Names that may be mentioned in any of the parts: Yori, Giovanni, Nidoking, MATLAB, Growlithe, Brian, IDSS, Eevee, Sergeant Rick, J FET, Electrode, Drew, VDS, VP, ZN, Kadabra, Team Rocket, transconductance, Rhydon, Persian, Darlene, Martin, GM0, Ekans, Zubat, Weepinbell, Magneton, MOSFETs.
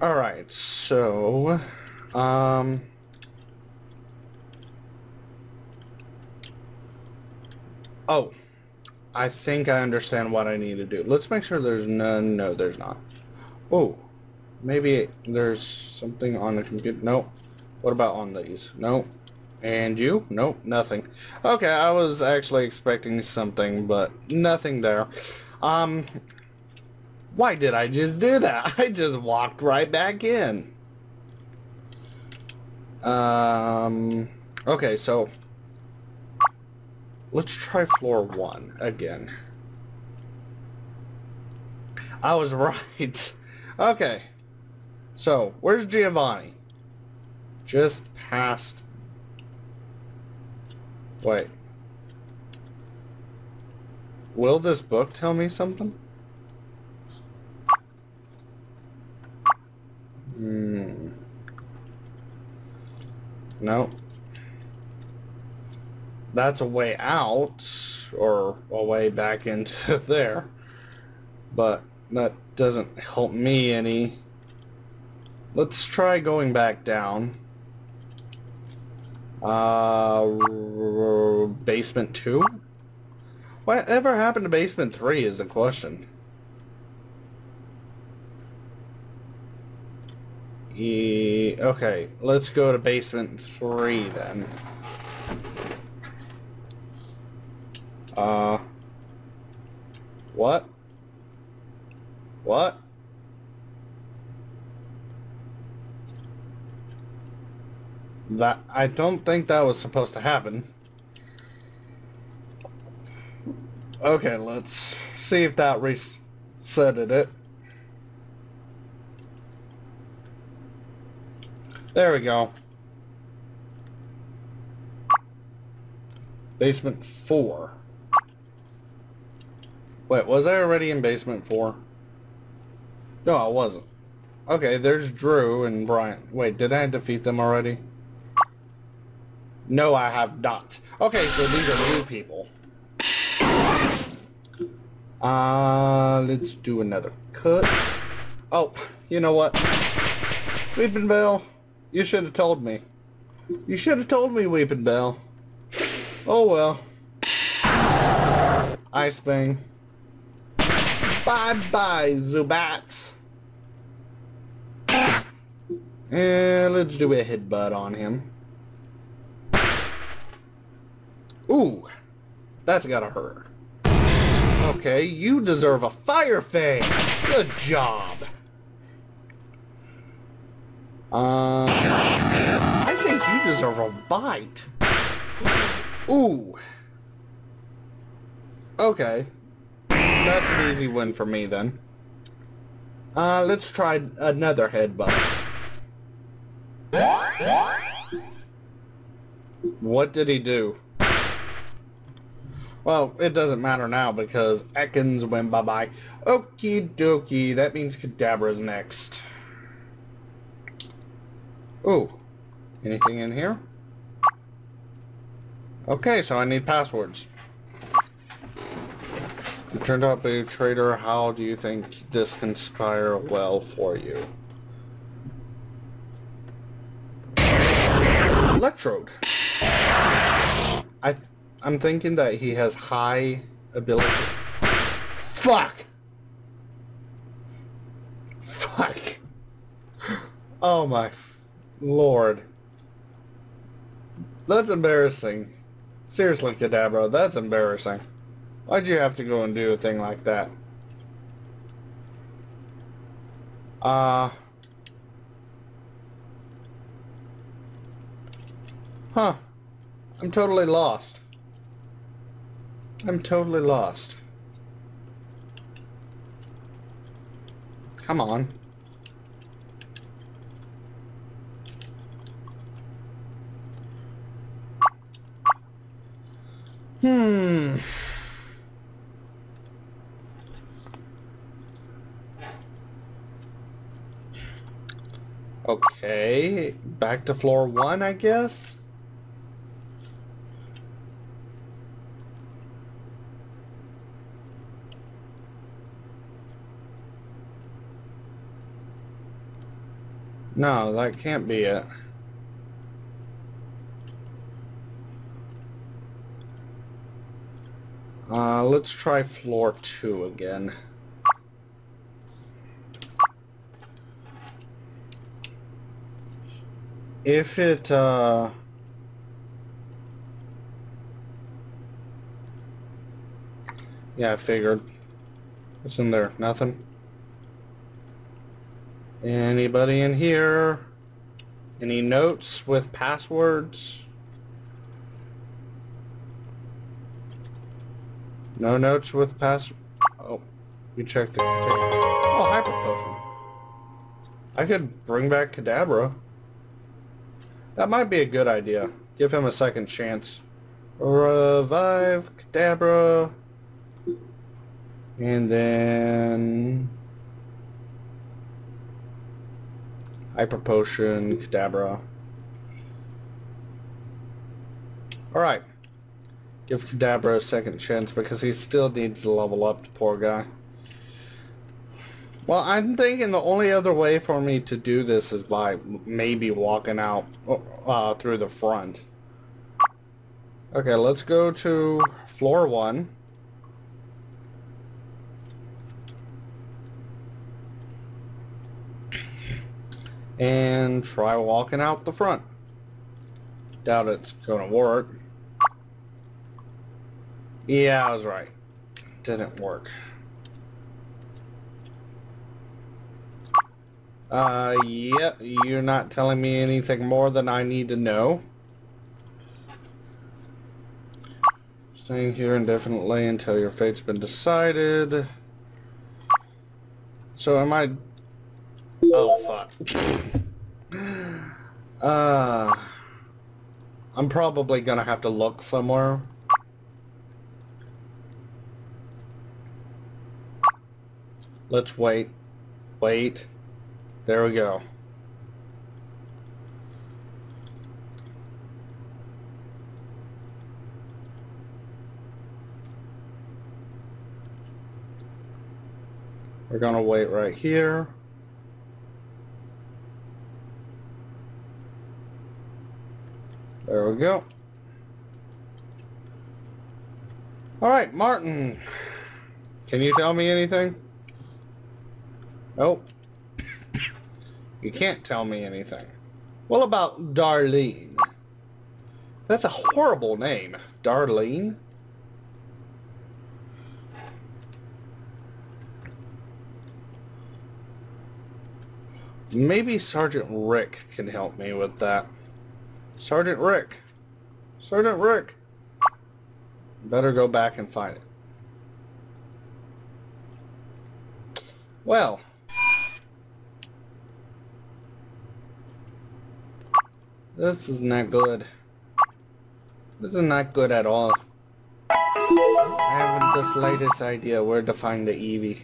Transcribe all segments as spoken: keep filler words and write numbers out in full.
All right, so um oh, I think I understand what I need to do. Let's make sure there's none. No, there's not. Oh, maybe there's something on the computer. No. What about on these? No. And you? Nope, nothing. Okay, I was actually expecting something, but nothing there. Um, why did I just do that? I just walked right back in. Um, okay, so let's try floor one again. I was right. Okay, so where's Giovanni? Just past... Wait. Will this book tell me something? Hmm. No. That's a way out, or a way back into there. But that doesn't help me any. Let's try going back down. Uh, basement two? Whatever happened to basement three is the question. E okay, let's go to basement three then. Uh, what? What? That, I don't think that was supposed to happen. Okay, let's see if that resetted it. There we go. Basement four. Wait, was I already in basement four? No, I wasn't. Okay, there's Drew and Brian. Wait, did I defeat them already? No, I have not. Okay, so these are new people. Uh, let's do another cut. Oh, you know what? Weepinbell, you should have told me. You should have told me, Weepinbell. Oh, well. Ice thing. Bye-bye, Zubat. And let's do a headbutt on him. Ooh, that's gotta hurt. Okay, you deserve a fire fang. Good job. Uh, I think you deserve a bite. Ooh. Okay, that's an easy win for me then. Uh, let's try another headbutt. What did he do? Well, it doesn't matter now because Ekans went bye-bye. Okie dokie, that means Kadabra's next. Ooh, anything in here? Okay, so I need passwords. You turned out to be a traitor. How do you think this conspire well for you? Electrode. I... Th I'm thinking that he has high ability. Fuck! Fuck! Oh my lord. That's embarrassing. Seriously, Kadabra, that's embarrassing. Why'd you have to go and do a thing like that? Uh... Huh. I'm totally lost. I'm totally lost. Come on. Hmm. Okay, back to floor one, I guess. No, that can't be it. Uh, let's try floor two again. If it, uh... yeah, I figured. What's in there? Nothing. Anybody in here? Any notes with passwords? No notes with pass... Oh, we checked the container. Oh, hyper potion. I could bring back Kadabra. That might be a good idea. Give him a second chance. Revive Kadabra. And then... hyper potion, Kadabra. Alright. Give Kadabra a second chance because he still needs to level up, the poor guy. Well, I'm thinking the only other way for me to do this is by maybe walking out uh, through the front. Okay, let's go to floor one. And try walking out the front. Doubt it's gonna work. Yeah, I was right. Didn't work. Uh, yeah, you're not telling me anything more than I need to know. Staying here indefinitely until your fate's been decided. So am I... oh, fuck. uh, I'm probably gonna have to look somewhere. Let's wait. Wait. There we go. We're gonna wait right here. There we go. All right, Martin. Can you tell me anything? Nope. You can't tell me anything. What about Darlene? That's a horrible name. Darlene? Maybe Sergeant Rick can help me with that. Sergeant Rick. Sergeant Rick. Better go back and find it. Well... this is not good. This is not good at all. I haven't the slightest idea where to find the Eevee.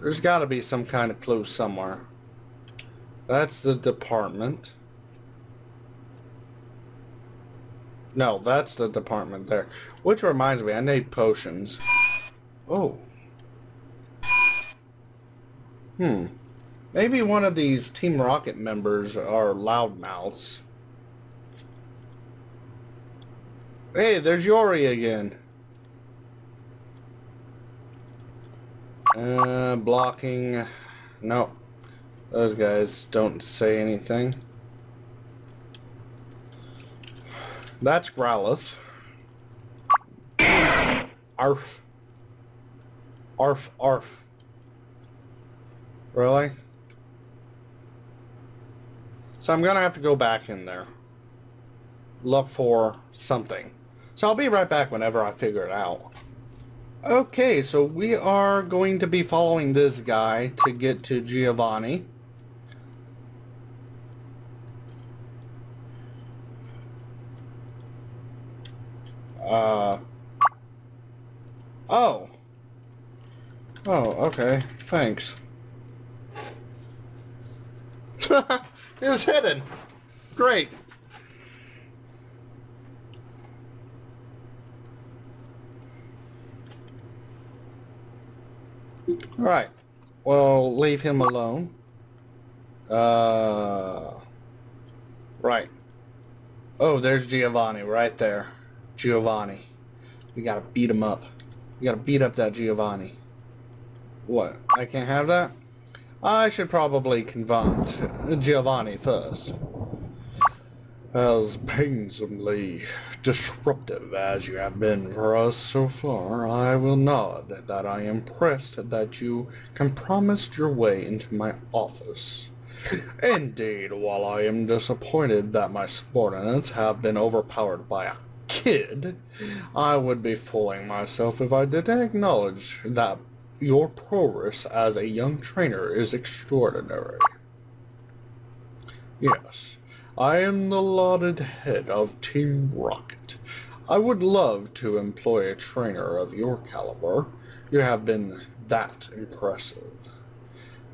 There's gotta be some kind of clue somewhere. That's the department. No, that's the department there. Which reminds me, I need potions. Oh. Hmm. Maybe one of these Team Rocket members are loudmouths. Hey, there's Yori again. Uh, blocking. No. Those guys don't say anything. That's Growlithe. Arf. Arf, arf. Really? So I'm gonna have to go back in there. Look for something. So I'll be right back whenever I figure it out. Okay, so we are going to be following this guy to get to Giovanni. Uh. Oh. Oh, okay. Thanks. It was hidden. Great. Alright. Well, leave him alone. Uh, right. Oh, there's Giovanni right there. Giovanni. We gotta beat him up. We gotta beat up that Giovanni. What? I can't have that? I should probably confront Giovanni first. As painsomely disruptive as you have been for us so far, I will nod that I am impressed that you compromised your way into my office. Indeed, while I am disappointed that my subordinates have been overpowered by a kid, I would be fooling myself if I didn't acknowledge that your prowess as a young trainer is extraordinary. Yes. I am the lauded head of Team Rocket. I would love to employ a trainer of your caliber. You have been that impressive.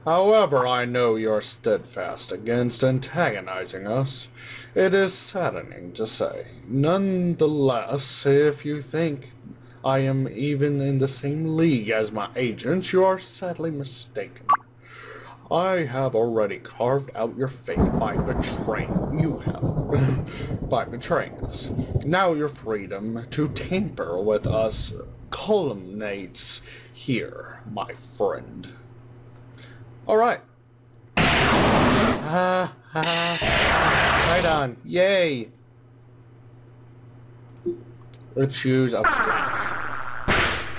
However, I know you're steadfast against antagonizing us. It is saddening to say. Nonetheless, if you think I am even in the same league as my agents, you are sadly mistaken. I have already carved out your fate by betraying you have, by betraying us. Now your freedom to tamper with us culminates here, my friend. All right. Ha ha. Right on. Yay. Let's use a flash.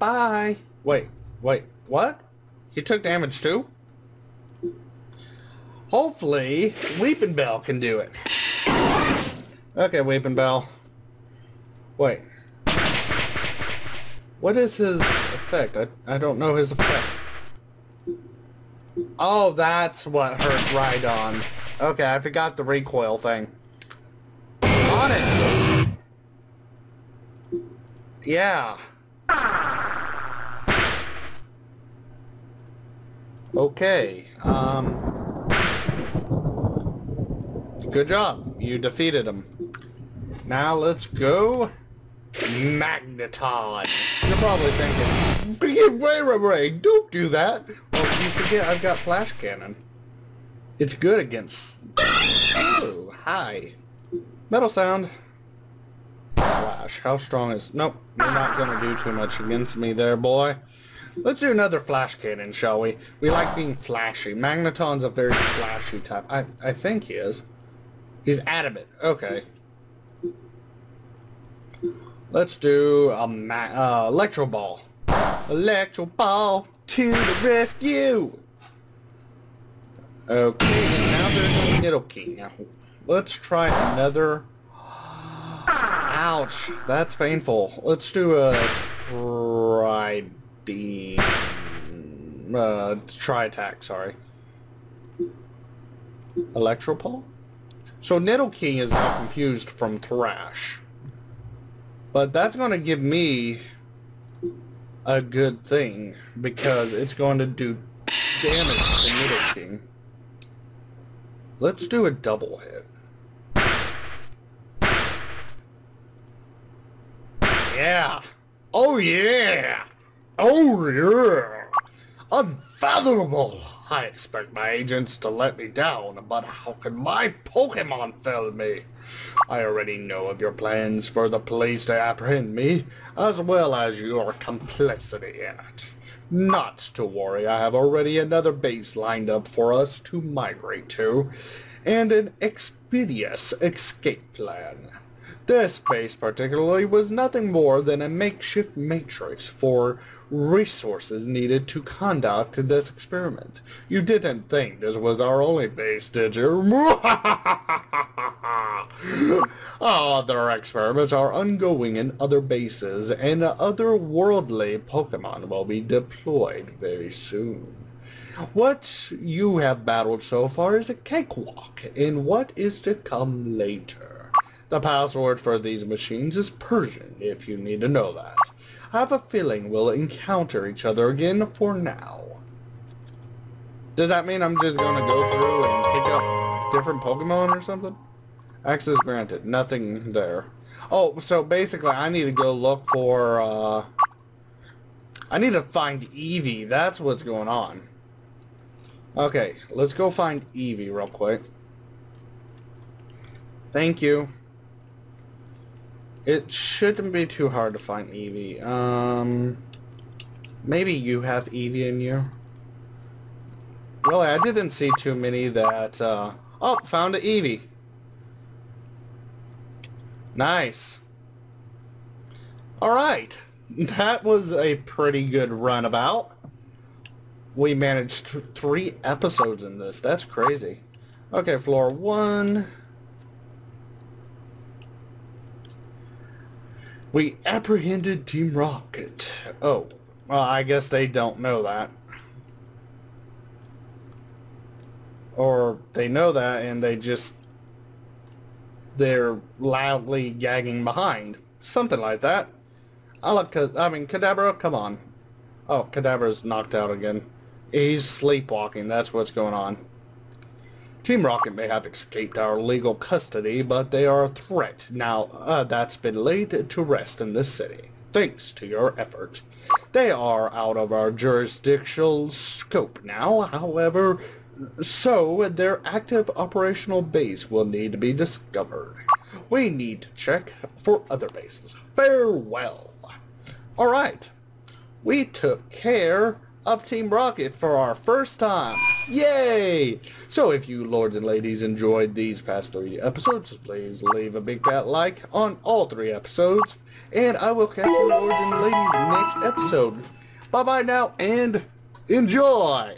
Bye. Wait. Wait. What? He took damage too? Hopefully, Weepinbell can do it. Okay, Weepinbell. Wait. What is his effect? I, I don't know his effect. Oh, that's what hurt Rhydon. Okay, I forgot the recoil thing. On it! Yeah. Okay, um... good job. You defeated him. Now let's go... Magneton! You're probably thinking, wait, wait, wait, don't do that! Well, you forget I've got Flash Cannon. It's good against... Oh, hi. Metal sound. Flash, how strong is... Nope, you're not gonna do too much against me there, boy. Let's do another Flash Cannon, shall we? We like being flashy. Magneton's a very flashy type. I, I think he is. He's adamant. Okay. Let's do a ma uh, Electro Ball. Electro Ball to the rescue! Okay, now there's Nidoking. Now, let's try another... Ouch, that's painful. Let's do a... Try... Be uh, try attack, sorry. Electropole? So Nidoking is now confused from Thrash. But that's going to give me a good thing because it's going to do damage to Nidoking. Let's do a double hit. Yeah! Oh yeah! Oh yeah! Unfathomable! I expect my agents to let me down, but how can my Pokemon fail me? I already know of your plans for the police to apprehend me, as well as your complicity in it. Not to worry, I have already another base lined up for us to migrate to, and an expeditious escape plan. This base particularly was nothing more than a makeshift matrix for resources needed to conduct this experiment. You didn't think this was our only base, did you? Other experiments are ongoing in other bases, and otherworldly Pokemon will be deployed very soon. What you have battled so far is a cakewalk, and what is to come later. The password for these machines is Persian, if you need to know that. I have a feeling we'll encounter each other again for now. Does that mean I'm just going to go through and pick up different Pokemon or something? Access granted. Nothing there. Oh, so basically I need to go look for, uh... I need to find Eevee. That's what's going on. Okay, let's go find Eevee real quick. Thank you. It shouldn't be too hard to find Eevee. Um, maybe you have Eevee in you. Really, I didn't see too many that... Uh, oh, found an Eevee. Nice. Alright. That was a pretty good runabout. We managed three episodes in this. That's crazy. Okay, floor one. We apprehended Team Rocket. Oh, well, I guess they don't know that. Or they know that and they just... they're loudly gagging behind. Something like that. I love, I mean, Kadabra, come on. Oh, Kadabra's knocked out again. He's sleepwalking. That's what's going on. Team Rocket may have escaped our legal custody, but they are a threat. Now, uh, that's been laid to rest in this city, thanks to your effort. They are out of our jurisdictional scope now, however, so their active operational base will need to be discovered. We need to check for other bases. Farewell. Alright, we took care of Team Rocket for our first time. Yay! So if you lords and ladies enjoyed these past three episodes, please leave a big fat like on all three episodes, and I will catch you lords and ladies next episode. Bye bye now, and enjoy!